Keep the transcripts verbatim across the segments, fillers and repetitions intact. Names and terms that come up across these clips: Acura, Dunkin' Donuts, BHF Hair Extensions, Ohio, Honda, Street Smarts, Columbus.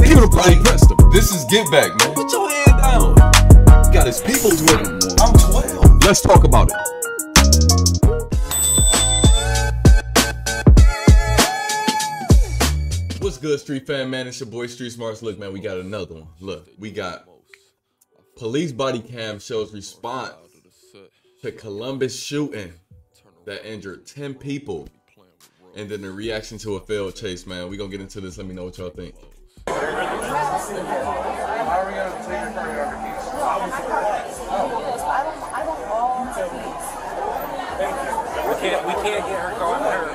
Give it a break, Preston. This is Give Back, man. Put your hand down. Got his people with him. I'm twelve. Let's talk about it. What's good, Street Fan, man? It's your boy, Street Smarts. Look, man, we got another one. Look, we got police body cam shows response to Columbus shooting that injured ten people. And then the reaction to a failed chase, man. We're going to get into this. Let me know what y'all think. We can't, we can't get her car on her.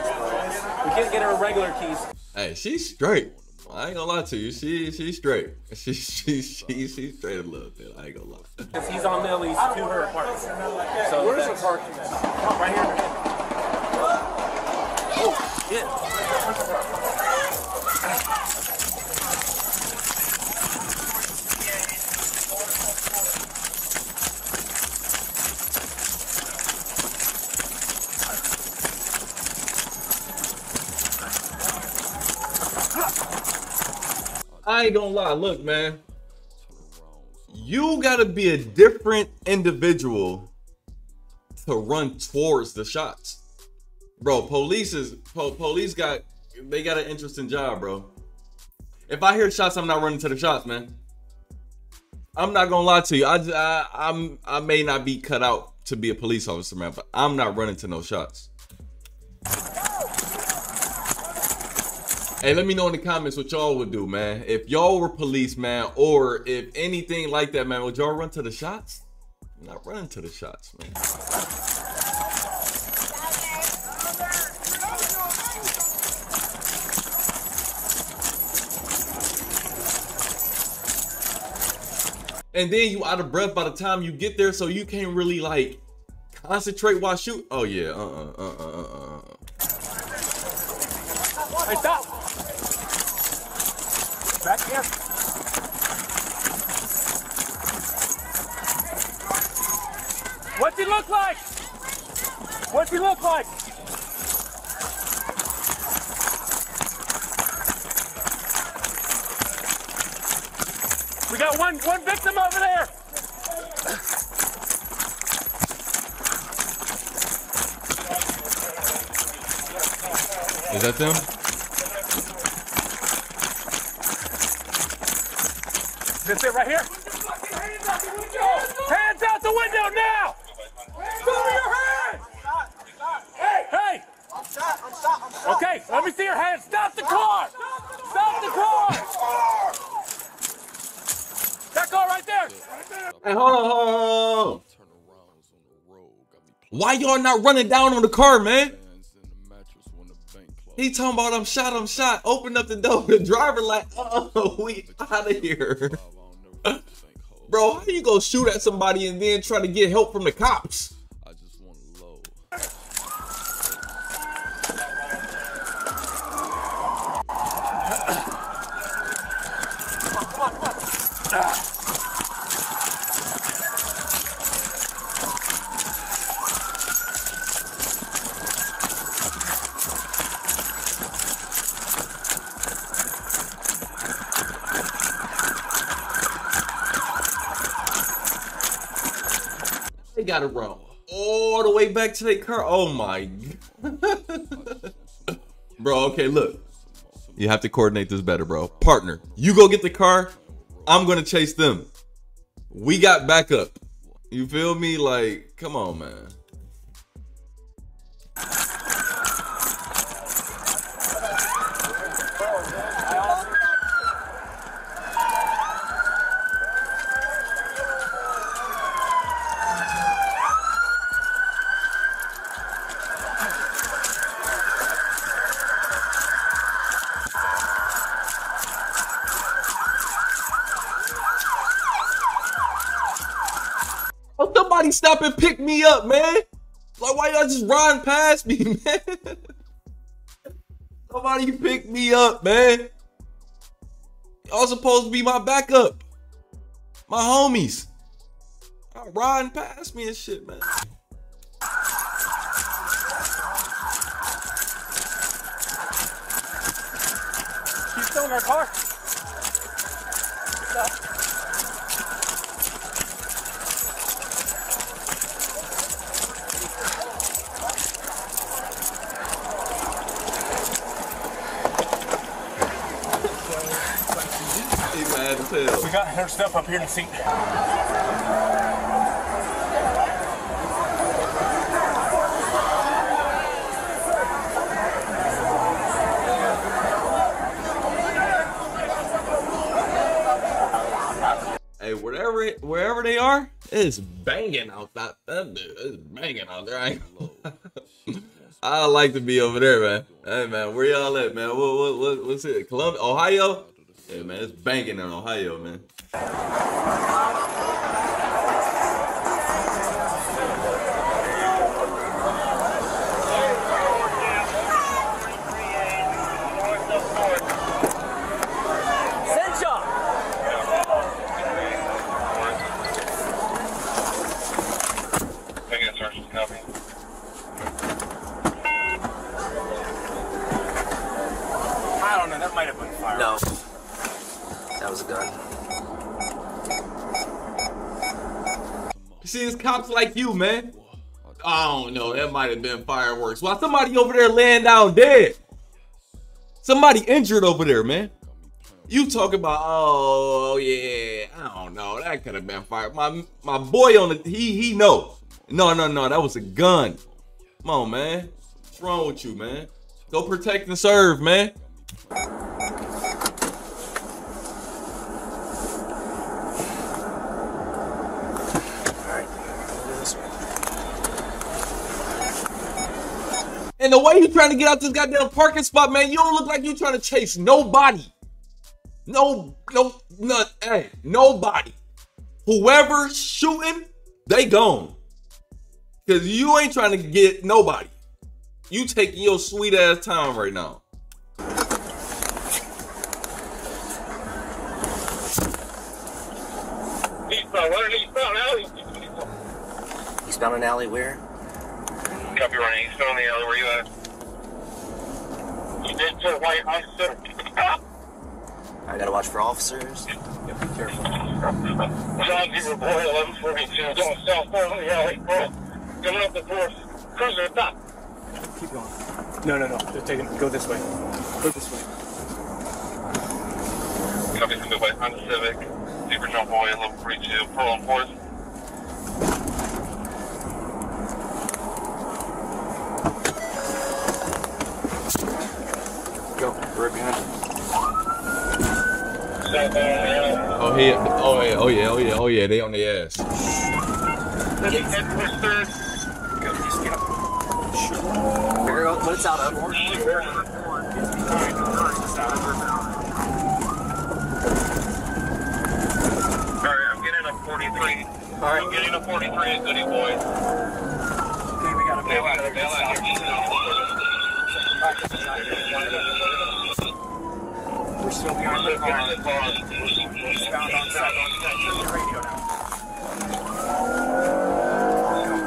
We can't get her regular keys. Hey, she's straight. I ain't gonna lie to you. She she's straight. She she she she's straight a little bit. I ain't gonna lie. Cause he's on Millie's to her apartment. So where's the parking? Right here. Oh shit. I ain't gonna lie, look, man, you gotta be a different individual to run towards the shots, bro. Police is po police got they got an interesting job, bro. If I hear shots, I'm not running to the shots, man. I'm not gonna lie to you. I, I I'm I may not be cut out to be a police officer, man, but I'm not running to no shots. Hey, let me know in the comments what y'all would do, man. If y'all were police, man, or if anything like that, man, would y'all run to the shots? I'm not running to the shots, man. And then you out of breath by the time you get there, so you can't really, like, concentrate while shoot. Oh, yeah, uh-uh, uh-uh, uh-uh. Hey, stop! Back here. What's he look like? What's he look like? We got one one victim over there. Is that them? That's it right here. Hands out the window now! Cover your hands! Hey! Hey! I'm shot, I'm shot, I'm shot. Okay, let me see your hands. Stop the car! Stop the car! That car right there! Hey, hold on, hold on. Why y'all not running down on the car, man? He talking about I'm shot, I'm shot. Open up the door. The driver like, oh, we out of here. Bro, how you gonna shoot at somebody and then try to get help from the cops? I just want low. They gotta run all the way back to their car. Oh my God. Bro, okay, look. You have to coordinate this better, bro. Partner, you go get the car. I'm gonna chase them. We got backup. You feel me? Like, come on, man. Stop and pick me up, man. Like, why y'all just run past me, man? Somebody pick me up, man. Y'all supposed to be my backup, my homies. Y'all riding past me and shit, man. in our car. So. We got her stuff up here in the seat. Hey, wherever it, wherever they are, it's banging out that that dude. It's banging out there. I, I like to be over there, man. Hey, man, where y'all at, man? What what what what's it? Columbus, Ohio. Yeah, man, it's banging in Ohio, man. I don't know, that might have been fire. No. That was a gun. See, it's cops like you, man. I don't know. That might have been fireworks. Why somebody over there laying down dead? Somebody injured over there, man. You talk about, oh yeah, I don't know. That could have been fire. My my boy on the he he know. No no no, that was a gun. Come on, man. What's wrong with you, man? Go protect and serve, man. And the way you trying to get out this goddamn parking spot, man, you don't look like you trying to chase nobody. No, no, no, hey, nobody. Whoever's shooting, they gone. Because you ain't trying to get nobody. You taking your sweet ass time right now. Eastbound, running eastbound alley. Eastbound an alley where? Copy, running eastbound on the alley. Where you at? You did to the white house, sir. I gotta watch for officers. Yep, be careful. John Zebra Boy, eleven forty-two, going south four on the alley. Coming up the fourth, cruising the top. Keep going. No, no, no. They're taking. Go this way. Go this way. Copy, from the white Honda Civic. Zebra John Boy, eleven forty-two, pull on fourth. Right behind him. Oh, he, oh, yeah, oh, yeah, oh, yeah, oh, yeah, they on the ass. Let me head push third. Go, just get up. Sure. Figure out what it's out of. Alright, I'm getting a forty-three. Alright, I'm getting a forty-three at Goody Boy. Okay, we gotta bail out. Bail out here. We're still behind the car. We're found on side. Turn the radio down.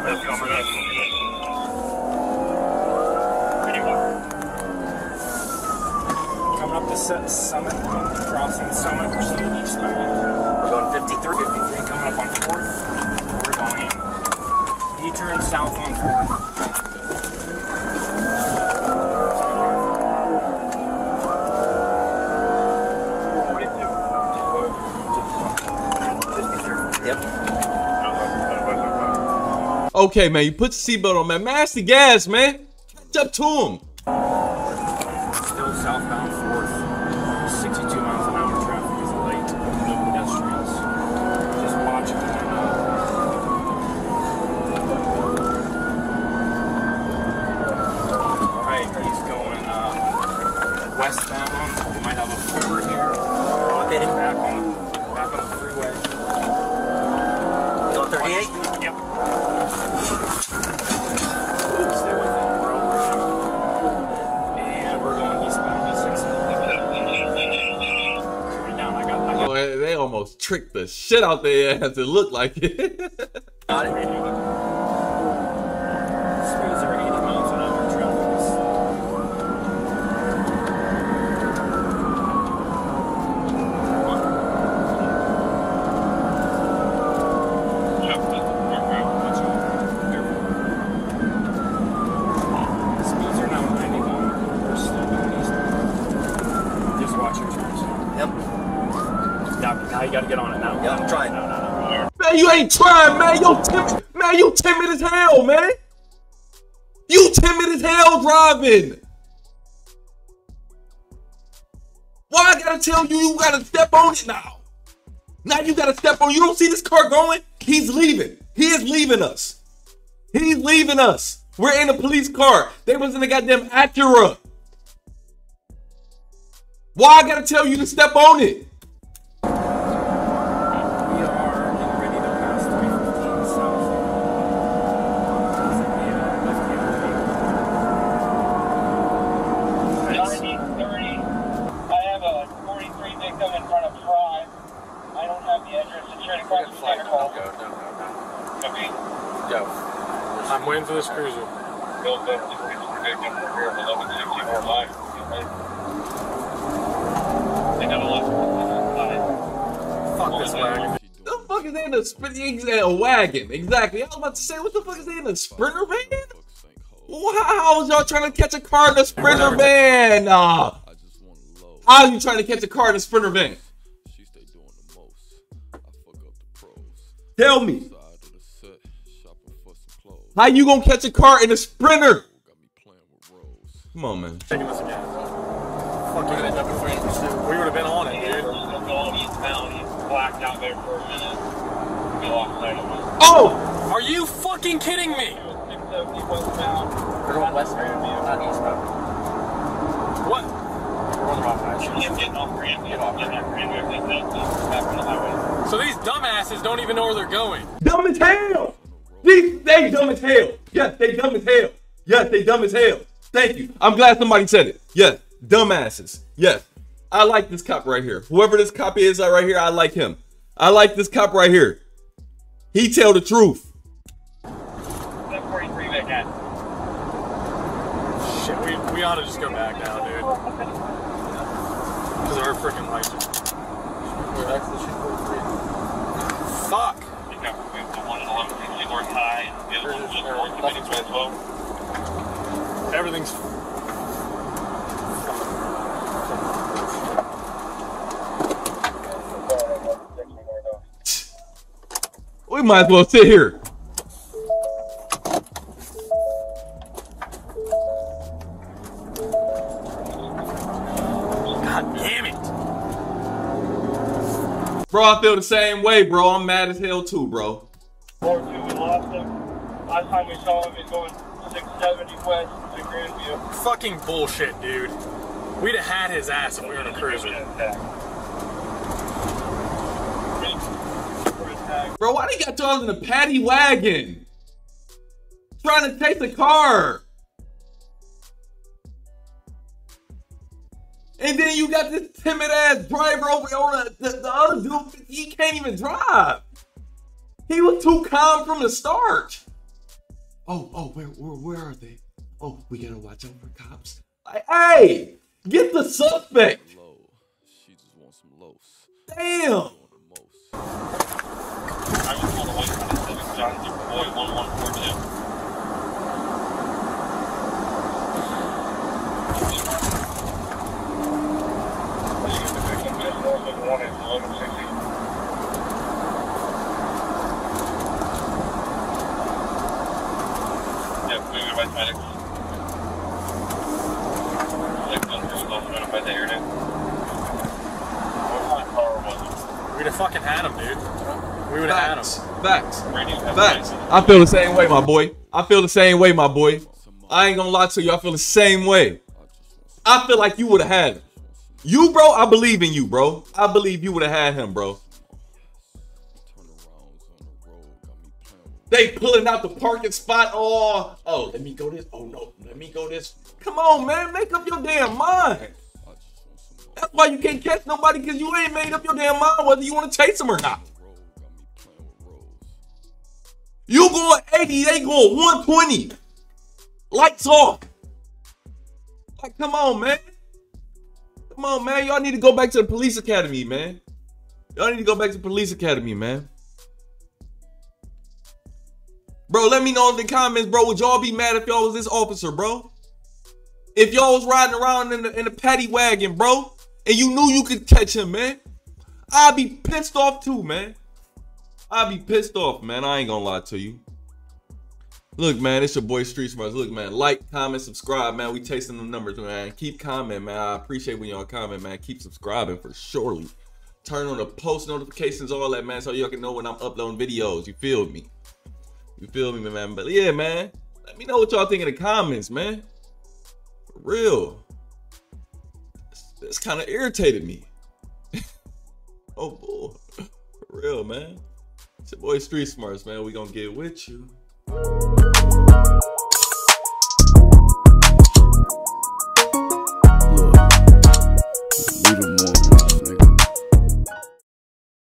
Let's go for that. Coming up the summit, crossing the summit. We're still eastbound. We're going fifty-three. fifty-three coming up on fourth. We're going in. You turn south on fourth. Okay, man, you put your seatbelt on, man. Mash the gas, man. Catch up to him. Still southbound fourth. sixty-two miles an hour traffic is late. No pedestrians. Just watch it. All right, he's going uh, westbound. We might have a forward here. I'll get him back on, back on the freeway. Go thirty-eight. Trick the shit out their ass to look like it. Got it. Speeds are eighty miles an hour. Yep. Now, now you gotta get on it now. Yeah, I'm trying. No, no, no. Man, you ain't trying, man. Yo, timid. Man, you timid as hell, man. You timid as hell driving. Why I gotta tell you? You gotta step on it now. Now you gotta step on. You don't see this car going? He's leaving. He is leaving us. He's leaving us. We're in a police car. They was in a goddamn Acura. Why I gotta tell you to step on it? We are ready to pass three fifteen south. ninety thirty. I have a forty-three victim in front of Fry. I don't have the address to turn across the flag. Go, no, no, no. Okay. Go. I'm waiting for this cruiser. Go back to the victim. We're eleven sixty-four live. What the fuck is they in a sprinter wagon? Exactly. I was about to say, what the fuck is they in a sprinter van? Wow, y'all trying to catch a car in a sprinter van? Nah. How you trying to catch a car in a sprinter van? Tell me. How you gonna catch a car in a sprinter? Come on, man. Taking this again. Fuck you, didn't jump before you pursued. We would have been on it, dude. Blacked out there for a minute. Oh! Are you fucking kidding me? It was six seventy westbound. We're going westbound, not eastbound. What? We're on the wrong side. I'm getting off ramp. Get off ramp. So these dumbasses don't even know where they're going. Dumb as hell! These, they dumb as hell. Yes, they dumb as hell. Yes, they dumb as hell. Thank you. I'm glad somebody said it. Yes, dumbasses. Yes. I like this cop right here. Whoever this cop is right here, I like him. I like this cop right here. He tell the truth. seven forty-three back at. Shit, we, we ought to just go back now, dude. Because our freaking lights are... Fuck! Everything's... We might as well sit here. God damn it. Bro, I feel the same way, bro. I'm mad as hell too, bro. Lord, we lost him. Last time we saw him, he was going six seventy west to Grandview. Fucking bullshit, dude. We'd have had his ass if we were in a cruiser. Bro, why they got y'all in a paddy wagon? Trying to take the car. And then you got this timid ass driver over on the, the, the other dude. He can't even drive. He was too calm from the start. Oh, oh, where, where, where are they? Oh, we gotta watch out for cops. Like, hey, get the suspect. She just wants some loaves. Damn. I just want to wait for the seven Johnson boy one one four two. We'd have fucking had him, dude. We would have facts, had him. Facts. Facts. I feel the same way, my boy. I feel the same way, my boy. I ain't gonna lie to you. I feel the same way. I feel like you would have had him. You, bro, I believe in you, bro. I believe you would have had him, bro. They pulling out the parking spot. Oh, oh, let me go this. Oh, no. Let me go this. Come on, man. Make up your damn mind. That's why you can't catch nobody, because you ain't made up your damn mind whether you want to chase them or not. You going eighty, they going one twenty. Lights off. Like, come on, man. Come on, man. Y'all need to go back to the police academy, man. Y'all need to go back to the police academy, man. Bro, let me know in the comments, bro. Would y'all be mad if y'all was this officer, bro? If y'all was riding around in the, in the paddy wagon, bro? And you knew you could catch him, man. I'd be pissed off too, man. I'd be pissed off, man. I ain't gonna lie to you. Look, man, it's your boy Street Smarts. Look, man, like, comment, subscribe, man. We chasing them numbers, man. Keep commenting, man. I appreciate when y'all comment, man. Keep subscribing for surely. Turn on the post notifications, all that, man, so y'all can know when I'm uploading videos. You feel me? You feel me, man? But yeah, man, let me know what y'all think in the comments, man. For real. This, this kind of irritated me. Oh, boy. For real, man. It's your boy Street Smarts, man. We gonna get with you.